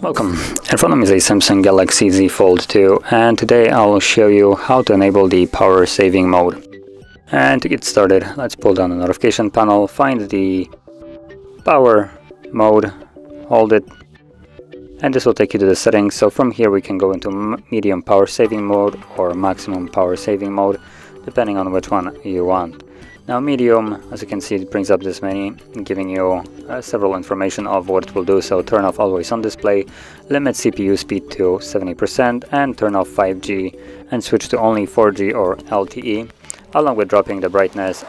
Welcome! In front of me is a Samsung Galaxy Z Fold 2, and today I'll show you how to enable the power saving mode. And to get started, let's pull down the notification panel, find the power mode, hold it, and this will take you to the settings. So from here we can go into medium power saving mode or maximum power saving mode, depending on which one you want. Now medium, as you can see, it brings up this menu, giving you several information of what it will do. So turn off always on display, limit CPU speed to 70% and turn off 5G and switch to only 4G or LTE, along with dropping the brightness,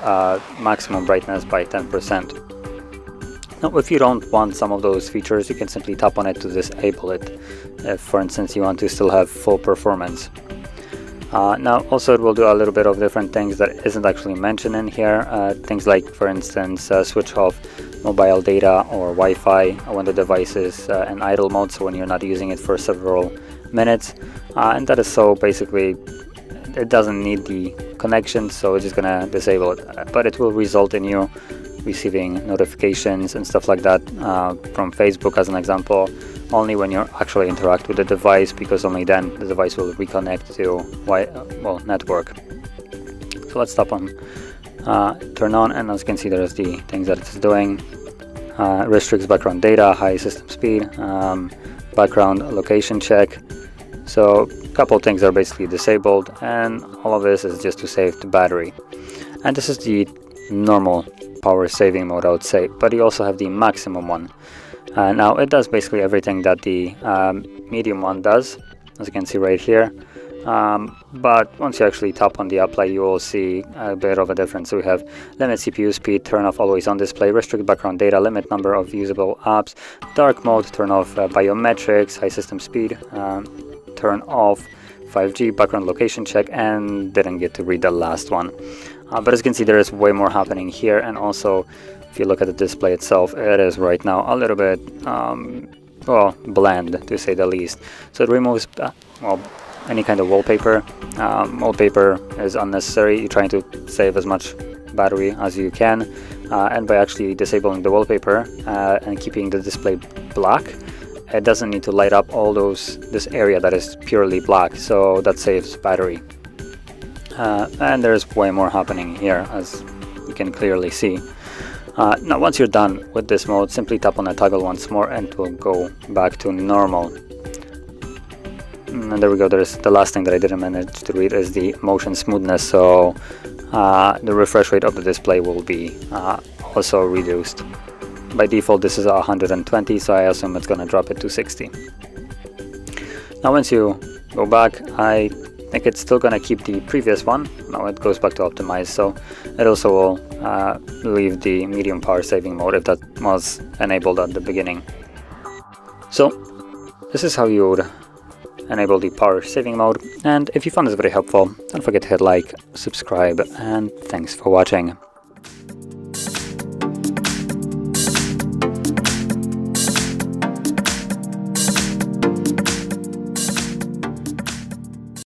maximum brightness by 10%. Now if you don't want some of those features, you can simply tap on it to disable it, if for instance you want to still have full performance. Now also it will do a little bit of different things that isn't actually mentioned in here, things like, for instance, switch off mobile data or Wi-Fi when the device is in idle mode, so when you're not using it for several minutes, and that is so basically it doesn't need the connection, so it's just gonna disable it, but it will result in you receiving notifications and stuff like that from Facebook, as an example, only when you actually interact with the device, because only then the device will reconnect to network. So let's tap on turn on, and as you can see there's the things that it's doing. Restricts background data, high system speed, background location check. So a couple things are basically disabled, and all of this is just to save the battery. And this is the normal power saving mode, I would say, but you also have the maximum one. Now it does basically everything that the medium one does, as you can see right here, but once you actually tap on the apply, you will see a bit of a difference. So we have limit CPU speed, turn off always on display, restrict background data, limit number of usable apps, dark mode, turn off biometrics, high system speed, turn off 5G, background location check, and didn't get to read the last one. But as you can see, there is way more happening here, and also if you look at the display itself, it is right now a little bit, well, bland to say the least. So it removes, well, any kind of wallpaper. Wallpaper is unnecessary. You're trying to save as much battery as you can, and by actually disabling the wallpaper and keeping the display black, it doesn't need to light up all those this area that is purely black, so that saves battery. And there's way more happening here, as you can clearly see. Now once you're done with this mode, simply tap on the toggle once more and it will go back to normal. And there we go. There's the last thing that I didn't manage to read is the motion smoothness, so the refresh rate of the display will be also reduced. By default this is 120, so I assume it's gonna drop it to 60. Now once you go back, I think it's still gonna keep the previous one. Now it goes back to optimize, so it also will leave the medium power saving mode if that was enabled at the beginning. So this is how you would enable the power saving mode, and if you found this very helpful, don't forget to hit like, subscribe, and thanks for watching.